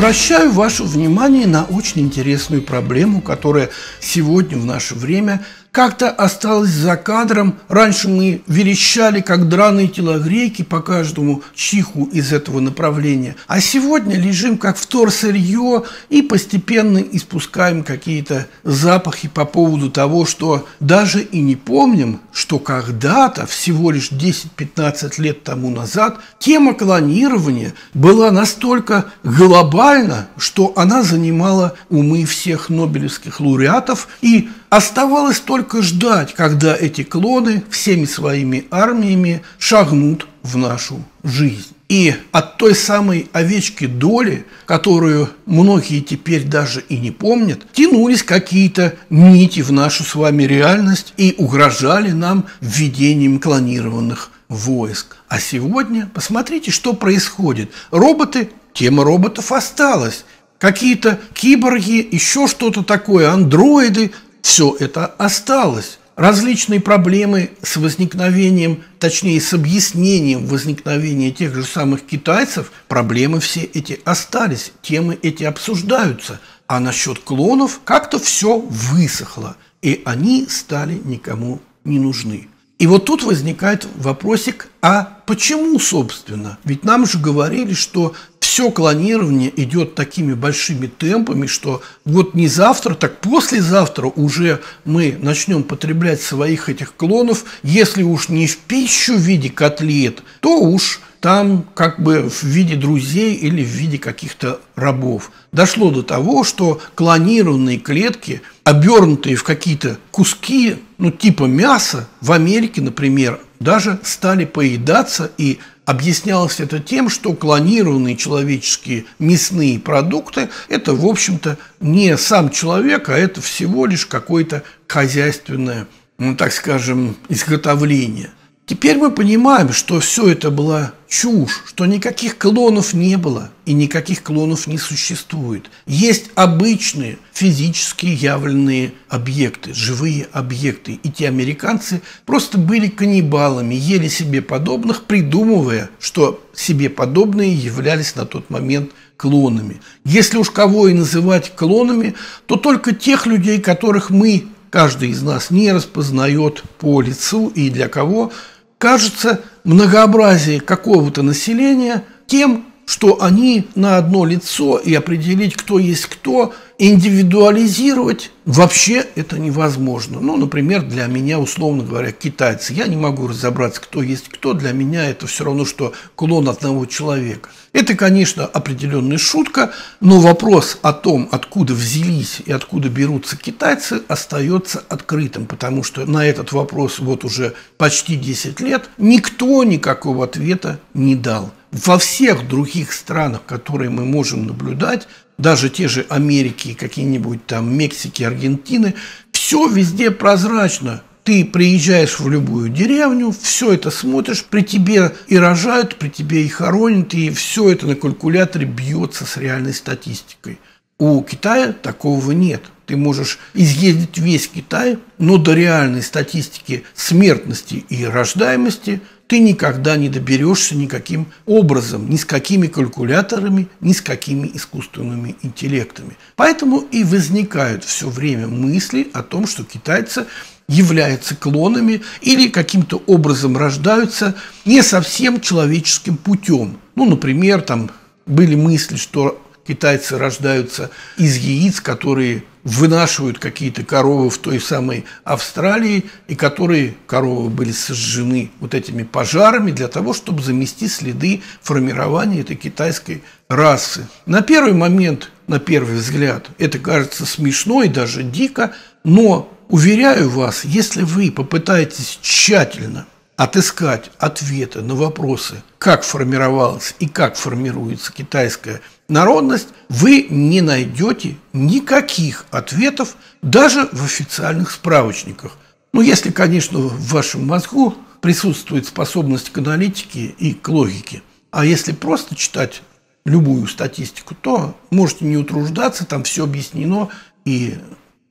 Обращаю ваше внимание на очень интересную проблему, которая сегодня в наше время как-то осталась за кадром. Раньше мы верещали, как драные телогрейки, по каждому чиху из этого направления, а сегодня лежим как вторсырье и постепенно испускаем какие-то запахи по поводу того, что даже и не помним, что когда-то, всего лишь 10-15 лет тому назад, тема клонирования была настолько глобальна, что она занимала умы всех нобелевских лауреатов, и оставалось только ждать, когда эти клоны всеми своими армиями шагнут в нашу жизнь. И от той самой овечки Доли, которую многие теперь даже и не помнят, тянулись какие-то нити в нашу с вами реальность и угрожали нам введением клонированных войск. А сегодня посмотрите, что происходит. Роботы, тема роботов осталась. Какие-то киборги, еще что-то такое, андроиды. Все это осталось. Различные проблемы с возникновением, точнее, с объяснением возникновения тех же самых китайцев, проблемы все эти остались, темы эти обсуждаются. А насчет клонов как-то все высохло, и они стали никому не нужны. И вот тут возникает вопросик, а почему, собственно? Ведь нам же говорили, что все клонирование идет такими большими темпами, что вот не завтра, так послезавтра уже мы начнем потреблять своих этих клонов, если уж не в пищу в виде котлет, то уж там как бы в виде друзей или в виде каких-то рабов. Дошло до того, что клонированные клетки, обернутые в какие-то куски, ну типа мяса, в Америке, например, даже стали поедаться, и объяснялось это тем, что клонированные человеческие мясные продукты – это, в общем-то, не сам человек, а это всего лишь какое-то хозяйственное, ну, так скажем, изготовление. Теперь мы понимаем, что все это была чушь, что никаких клонов не было и никаких клонов не существует. Есть обычные физически явленные объекты, живые объекты. И те американцы просто были каннибалами, ели себе подобных, придумывая, что себе подобные являлись на тот момент клонами. Если уж кого и называть клонами, то только тех людей, которых мы, каждый из нас, не распознает по лицу и для кого кажется многообразие какого-то населения тем, что они на одно лицо, и определить, кто есть кто, индивидуализировать вообще это невозможно. Ну, например, для меня, условно говоря, китайцы. Я не могу разобраться, кто есть кто. Для меня это все равно, что клон одного человека. Это, конечно, определенная шутка, но вопрос о том, откуда взялись и откуда берутся китайцы, остается открытым, потому что на этот вопрос вот уже почти 10 лет никто никакого ответа не дал. Во всех других странах, которые мы можем наблюдать, даже те же Америки, какие-нибудь там Мексики, Аргентины, все везде прозрачно. Ты приезжаешь в любую деревню, все это смотришь, при тебе и рожают, при тебе и хоронят, и все это на калькуляторе бьется с реальной статистикой. У Китая такого нет. Ты можешь изъездить весь Китай, но до реальной статистики смертности и рождаемости ты никогда не доберешься никаким образом, ни с какими калькуляторами, ни с какими искусственными интеллектами. Поэтому и возникают все время мысли о том, что китайцы являются клонами или каким-то образом рождаются не совсем человеческим путем. Ну, например, там были мысли, что китайцы рождаются из яиц, которые вынашивают какие-то коровы в той самой Австралии, и которые, коровы, были сожжены вот этими пожарами для того, чтобы замести следы формирования этой китайской расы. На первый момент, на первый взгляд, это кажется смешно и даже дико, но, уверяю вас, если вы попытаетесь тщательно отыскать ответы на вопросы, как формировалась и как формируется китайская народность, вы не найдете никаких ответов даже в официальных справочниках. Ну, если, конечно, в вашем мозгу присутствует способность к аналитике и к логике. А если просто читать любую статистику, то можете не утруждаться, там все объяснено, и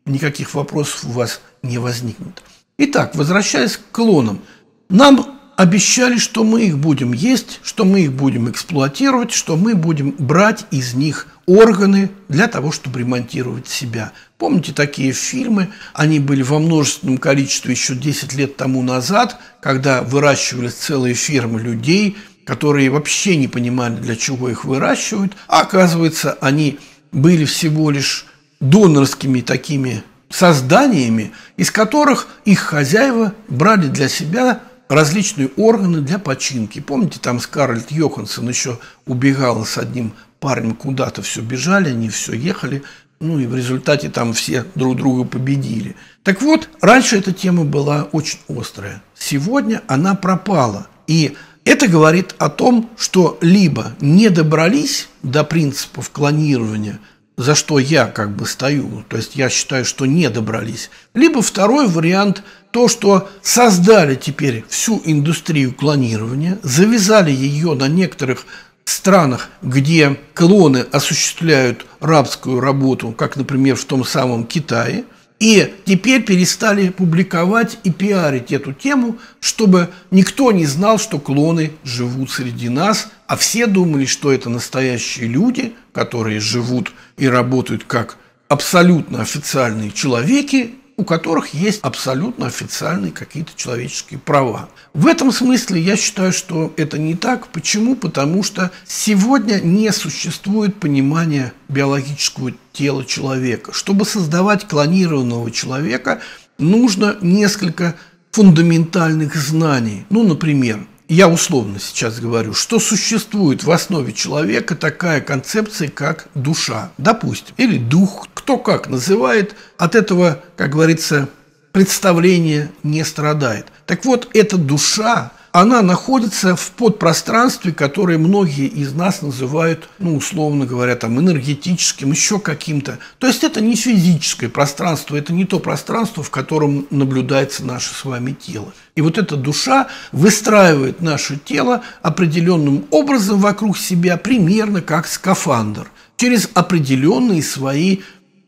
никаких вопросов у вас не возникнет. Итак, возвращаясь к клонам. Нам обещали, что мы их будем есть, что мы их будем эксплуатировать, что мы будем брать из них органы для того, чтобы ремонтировать себя. Помните такие фильмы? Они были во множественном количестве еще 10 лет тому назад, когда выращивались целые фермы людей, которые вообще не понимали, для чего их выращивают. А оказывается, они были всего лишь донорскими такими созданиями, из которых их хозяева брали для себя различные органы для починки. Помните, там Скарлетт Йоханссон еще убегала с одним парнем куда-то, все бежали, они все ехали, ну и в результате там все друг друга победили. Так вот, раньше эта тема была очень острая. Сегодня она пропала. И это говорит о том, что либо не добрались до принципов клонирования, за что я как бы стою, то есть я считаю, что не добрались, либо второй вариант – то, что создали теперь всю индустрию клонирования, завязали ее на некоторых странах, где клоны осуществляют рабскую работу, как, например, в том самом Китае, и теперь перестали публиковать и пиарить эту тему, чтобы никто не знал, что клоны живут среди нас, а все думали, что это настоящие люди, которые живут и работают как абсолютно официальные человеки, у которых есть абсолютно официальные какие-то человеческие права. В этом смысле я считаю, что это не так. Почему? Потому что сегодня не существует понимания биологического тела человека. Чтобы создавать клонированного человека, нужно несколько фундаментальных знаний. Ну, например, я условно сейчас говорю, что существует в основе человека такая концепция, как душа, допустим, или дух, кто как называет, от этого, как говорится, представление не страдает. Так вот, эта душа, она находится в подпространстве, которое многие из нас называют, ну, условно говоря, там, энергетическим, еще каким-то. То есть это не физическое пространство, это не то пространство, в котором наблюдается наше с вами тело. И вот эта душа выстраивает наше тело определенным образом вокруг себя, примерно как скафандр, через определенные свои,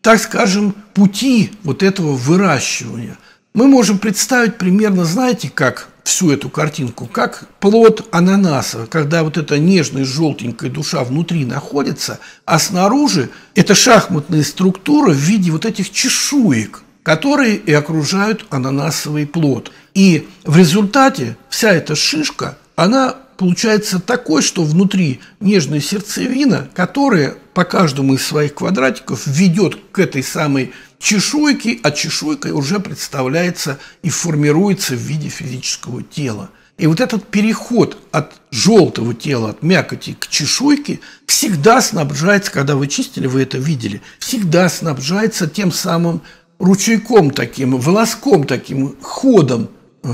так скажем, пути вот этого выращивания. Мы можем представить примерно, знаете, как всю эту картинку, как плод ананаса, когда вот эта нежная желтенькая душа внутри находится, а снаружи это шахматная структура в виде вот этих чешуек, которые и окружают ананасовый плод. И в результате вся эта шишка, она получается такой, что внутри нежная сердцевина, которая по каждому из своих квадратиков ведет к этой самой чешуйке, а чешуйка уже представляется и формируется в виде физического тела. И вот этот переход от желтого тела, от мякоти к чешуйке всегда снабжается, когда вы чистили, вы это видели, всегда снабжается тем самым ручейком таким, волоском таким, ходом.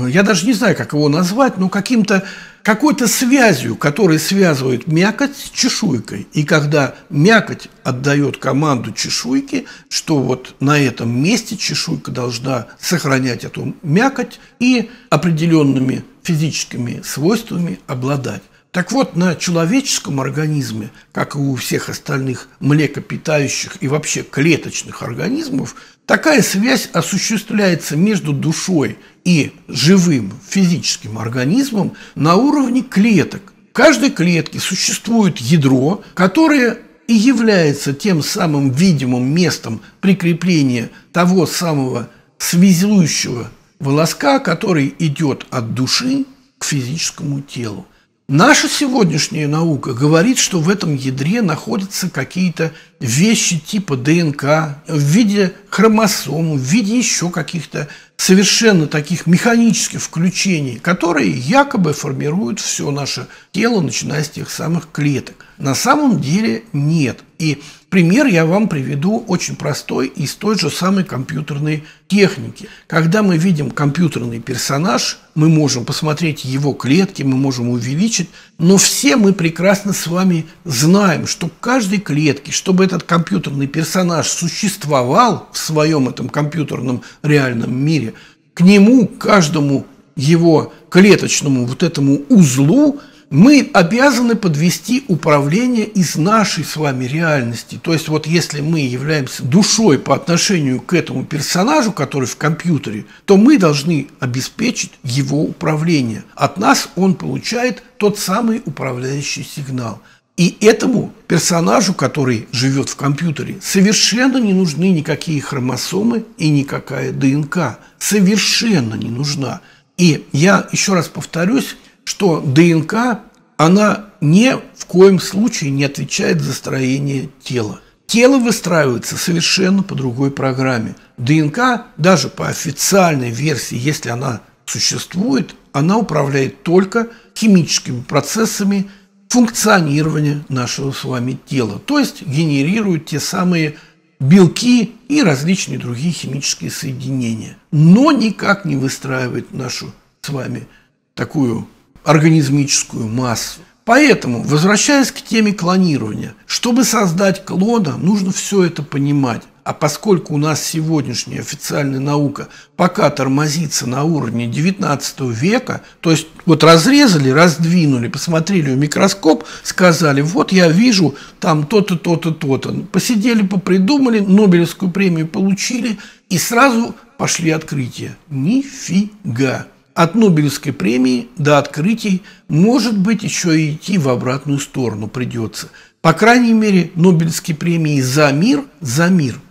Я даже не знаю, как его назвать, но какой-то связью, которая связывает мякоть с чешуйкой. И когда мякоть отдает команду чешуйке, что вот на этом месте чешуйка должна сохранять эту мякоть и определенными физическими свойствами обладать. Так вот, на человеческом организме, как и у всех остальных млекопитающих и вообще клеточных организмов, такая связь осуществляется между душой и живым физическим организмом на уровне клеток. В каждой клетке существует ядро, которое и является тем самым видимым местом прикрепления того самого связующего волоска, который идет от души к физическому телу. Наша сегодняшняя наука говорит, что в этом ядре находятся какие-то вещи типа ДНК в виде хромосом, в виде еще каких-то совершенно таких механических включений, которые якобы формируют все наше тело, начиная с тех самых клеток. На самом деле нет. И пример я вам приведу очень простой из той же самой компьютерной техники. Когда мы видим компьютерный персонаж, мы можем посмотреть его клетки, мы можем увеличить, но все мы прекрасно с вами знаем, что в каждой клетке, чтобы этот компьютерный персонаж существовал в своем этом компьютерном реальном мире, к нему, к каждому его клеточному вот этому узлу мы обязаны подвести управление из нашей с вами реальности. То есть вот если мы являемся душой по отношению к этому персонажу, который в компьютере, то мы должны обеспечить его управление. От нас он получает тот самый управляющий сигнал. И этому персонажу, который живет в компьютере, совершенно не нужны никакие хромосомы и никакая ДНК. Совершенно не нужна. И я еще раз повторюсь, что ДНК, она ни в коем случае не отвечает за строение тела. Тело выстраивается совершенно по другой программе. ДНК, даже по официальной версии, если она существует, она управляет только химическими процессами функционирования нашего с вами тела. То есть генерирует те самые белки и различные другие химические соединения. Но никак не выстраивает нашу с вами такую организмическую массу. Поэтому, возвращаясь к теме клонирования, чтобы создать клона, нужно все это понимать. А поскольку у нас сегодняшняя официальная наука пока тормозится на уровне 19 века, то есть вот разрезали, раздвинули, посмотрели в микроскоп, сказали, вот я вижу там то-то, то-то, то-то. Посидели, попридумали, Нобелевскую премию получили и сразу пошли открытия. Нифига! От Нобелевской премии до открытий, может быть, еще и идти в обратную сторону придется. По крайней мере, Нобелевские премии за мир,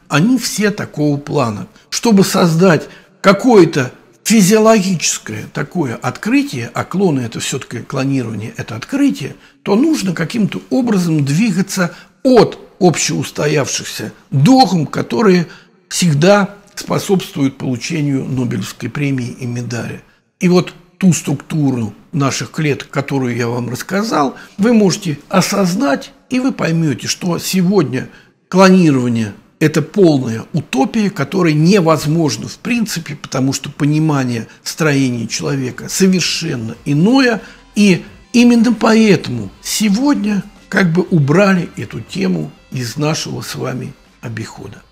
они все такого плана. Чтобы создать какое-то физиологическое такое открытие, а клоны – это все-таки клонирование, это открытие, то нужно каким-то образом двигаться от общеустоявшихся догм, которые всегда способствуют получению Нобелевской премии и медали. И вот ту структуру наших клеток, которую я вам рассказал, вы можете осознать, и вы поймете, что сегодня клонирование – это полная утопия, которая невозможна в принципе, потому что понимание строения человека совершенно иное. И именно поэтому сегодня как бы убрали эту тему из нашего с вами обихода.